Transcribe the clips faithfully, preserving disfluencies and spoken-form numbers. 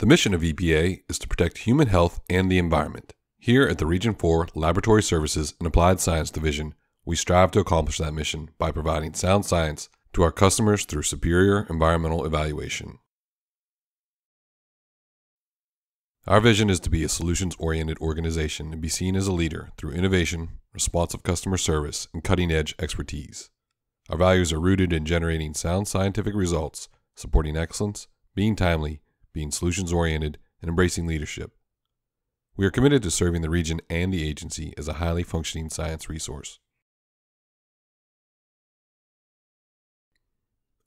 The mission of E P A is to protect human health and the environment. Here at the Region four Laboratory Services and Applied Science Division, we strive to accomplish that mission by providing sound science to our customers through superior environmental evaluation. Our vision is to be a solutions-oriented organization and be seen as a leader through innovation, responsive customer service, and cutting-edge expertise. Our values are rooted in generating sound scientific results, supporting excellence, being timely, being solutions-oriented, and embracing leadership. We are committed to serving the region and the agency as a highly functioning science resource.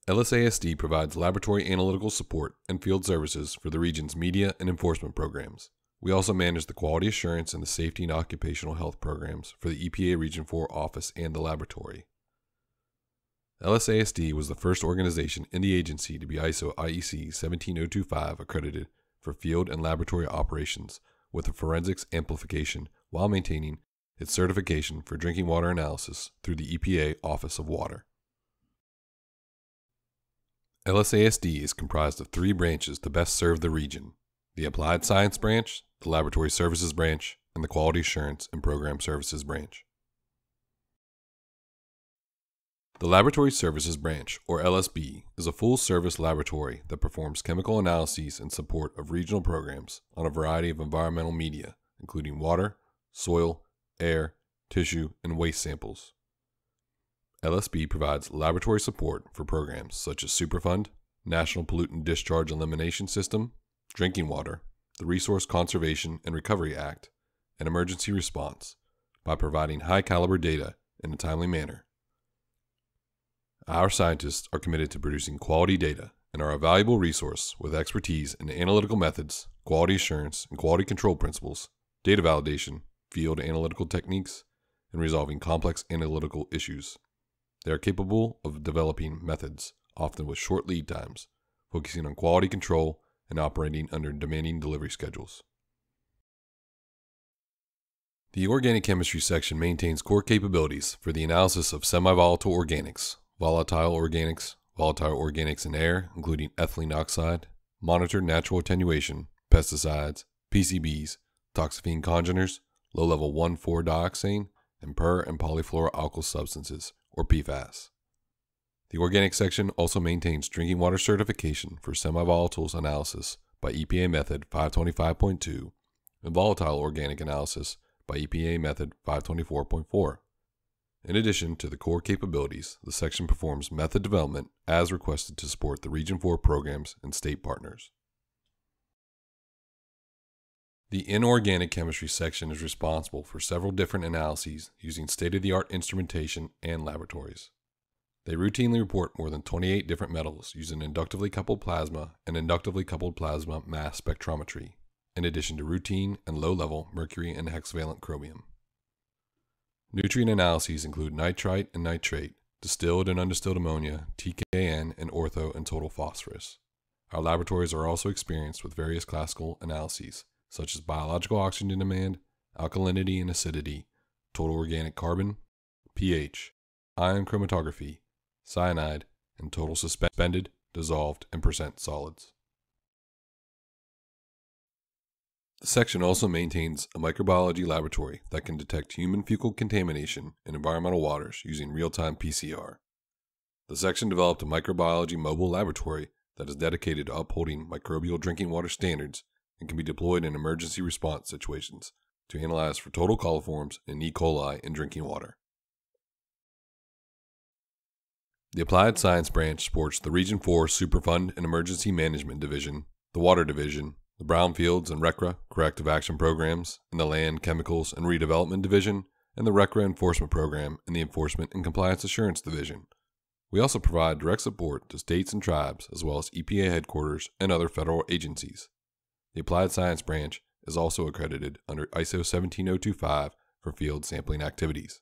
L S A S D provides laboratory analytical support and field services for the region's media and enforcement programs. We also manage the quality assurance and the safety and occupational health programs for the E P A Region four office and the laboratory. L S A S D was the first organization in the agency to be I S O I E C seventeen oh two five accredited for field and laboratory operations with a forensics amplification while maintaining its certification for drinking water analysis through the E P A Office of Water. L S A S D is comprised of three branches to best serve the region: the Applied Science Branch, the Laboratory Services Branch, and the Quality Assurance and Program Services Branch. The Laboratory Services Branch, or L S B, is a full-service laboratory that performs chemical analyses in support of regional programs on a variety of environmental media, including water, soil, air, tissue, and waste samples. L S B provides laboratory support for programs such as Superfund, National Pollutant Discharge Elimination System, drinking water, the Resource Conservation and Recovery Act, and emergency response by providing high-caliber data in a timely manner. Our scientists are committed to producing quality data and are a valuable resource with expertise in analytical methods, quality assurance and quality control principles, data validation, field analytical techniques, and resolving complex analytical issues. They are capable of developing methods, often with short lead times, focusing on quality control and operating under demanding delivery schedules. The Organic Chemistry section maintains core capabilities for the analysis of semi-volatile organics, volatile organics, volatile organics in air, including ethylene oxide, monitored natural attenuation, pesticides, P C Bs, toxaphene congeners, low-level one four dioxane, and per- and polyfluoroalkyl substances, or P FAS. The Organic section also maintains drinking water certification for semi-volatiles analysis by E P A Method five twenty-five point two and volatile organic analysis by E P A Method five twenty-four point four. In addition to the core capabilities, the section performs method development as requested to support the Region four programs and state partners. The Inorganic Chemistry section is responsible for several different analyses using state-of-the-art instrumentation and laboratories. They routinely report more than twenty-eight different metals using inductively coupled plasma and inductively coupled plasma mass spectrometry, in addition to routine and low-level mercury and hexavalent chromium. Nutrient analyses include nitrite and nitrate, distilled and undistilled ammonia, T K N, and ortho and total phosphorus. Our laboratories are also experienced with various classical analyses, such as biological oxygen demand, alkalinity and acidity, total organic carbon, pH, ion chromatography, cyanide, and total suspended, dissolved, and percent solids. The section also maintains a microbiology laboratory that can detect human fecal contamination in environmental waters using real-time P C R. The section developed a microbiology mobile laboratory that is dedicated to upholding microbial drinking water standards and can be deployed in emergency response situations to analyze for total coliforms and E. coli in drinking water. The Applied Science Branch supports the Region four Superfund and Emergency Management Division, the Water Division, the Brownfields and RCRA Corrective Action Programs, and the Land, Chemicals, and Redevelopment Division, and the RCRA Enforcement Program and the Enforcement and Compliance Assurance Division. We also provide direct support to states and tribes, as well as E P A headquarters and other federal agencies. The Applied Science Branch is also accredited under I S O seventeen oh two five for field sampling activities.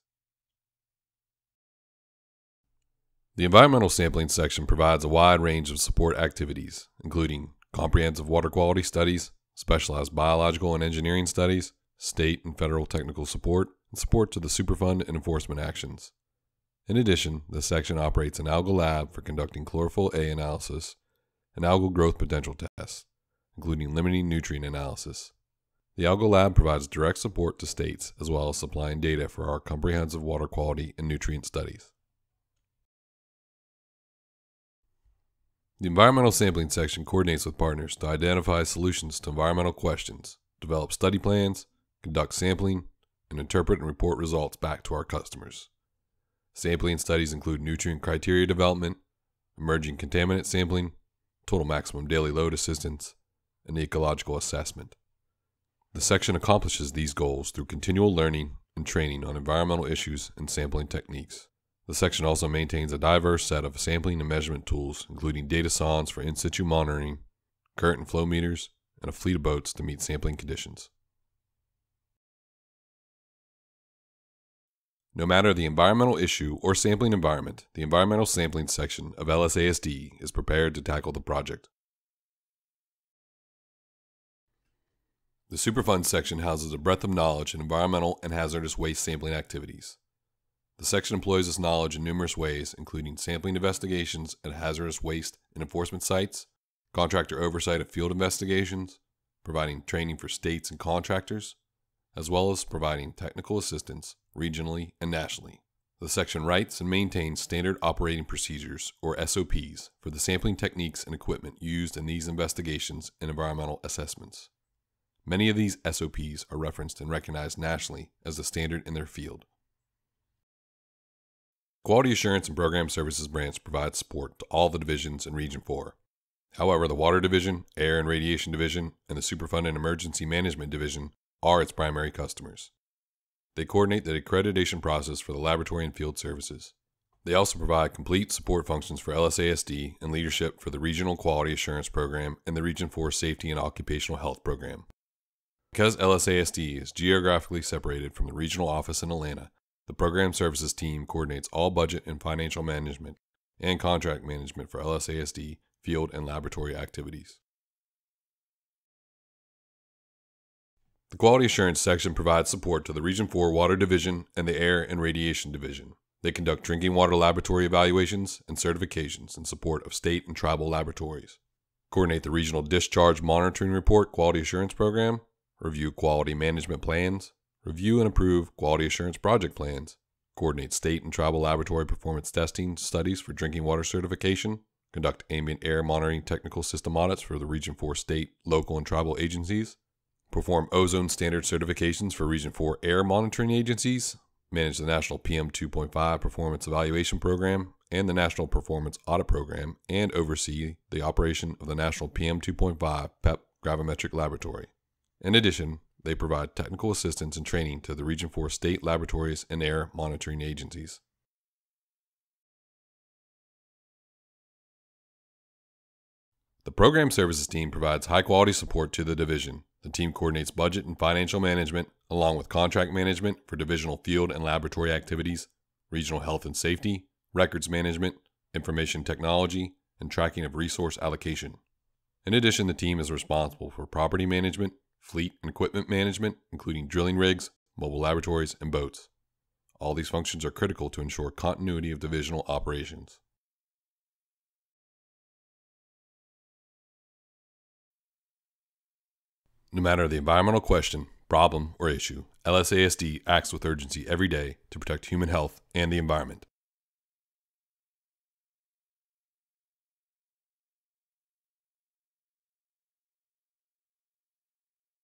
The Environmental Sampling section provides a wide range of support activities, including comprehensive water quality studies, specialized biological and engineering studies, state and federal technical support, and support to the Superfund and enforcement actions. In addition, the section operates an algal lab for conducting chlorophyll A analysis and algal growth potential tests, including limiting nutrient analysis. The Algal Lab provides direct support to states as well as supplying data for our comprehensive water quality and nutrient studies. The environmental sampling section coordinates with partners to identify solutions to environmental questions, develop study plans, conduct sampling, and interpret and report results back to our customers. Sampling studies include nutrient criteria development, emerging contaminant sampling, total maximum daily load assistance, and ecological assessment. The section accomplishes these goals through continual learning and training on environmental issues and sampling techniques. The section also maintains a diverse set of sampling and measurement tools, including data sons for in-situ monitoring, current and flow meters, and a fleet of boats to meet sampling conditions. No matter the environmental issue or sampling environment, the environmental sampling section of L S A S D is prepared to tackle the project. The Superfund section houses a breadth of knowledge in environmental and hazardous waste sampling activities. The section employs this knowledge in numerous ways, including sampling investigations at hazardous waste and enforcement sites, contractor oversight of field investigations, providing training for states and contractors, as well as providing technical assistance regionally and nationally. The section writes and maintains standard operating procedures, or S O Ps, for the sampling techniques and equipment used in these investigations and environmental assessments. Many of these S O Ps are referenced and recognized nationally as the standard in their field. Quality Assurance and Program Services Branch provides support to all the divisions in Region four. However, the Water Division, Air and Radiation Division, and the Superfund and Emergency Management Division are its primary customers. They coordinate the accreditation process for the laboratory and field services. They also provide complete support functions for L S A S D and leadership for the Regional Quality Assurance Program and the Region four Safety and Occupational Health Program. Because L S A S D is geographically separated from the regional office in Atlanta, the program services team coordinates all budget and financial management and contract management for L S A S D field and laboratory activities. The Quality Assurance section provides support to the Region four Water Division and the Air and Radiation Division. They conduct drinking water laboratory evaluations and certifications in support of state and tribal laboratories, coordinate the Regional Discharge Monitoring Report Quality Assurance Program, review quality management plans, review and approve quality assurance project plans, coordinate state and tribal laboratory performance testing studies for drinking water certification, conduct ambient air monitoring technical system audits for the Region four state, local, and tribal agencies, perform ozone standard certifications for Region four air monitoring agencies, manage the National P M two point five Performance Evaluation Program and the National Performance Audit Program, and oversee the operation of the National P M two point five P E P Gravimetric Laboratory. In addition, they provide technical assistance and training to the Region four state laboratories and air monitoring agencies. The program services team provides high-quality support to the division. The team coordinates budget and financial management, along with contract management for divisional field and laboratory activities, regional health and safety, records management, information technology, and tracking of resource allocation. In addition, the team is responsible for property management, fleet and equipment management, including drilling rigs, mobile laboratories, and boats. All these functions are critical to ensure continuity of divisional operations. No matter the environmental question, problem, or issue, L S A S D acts with urgency every day to protect human health and the environment.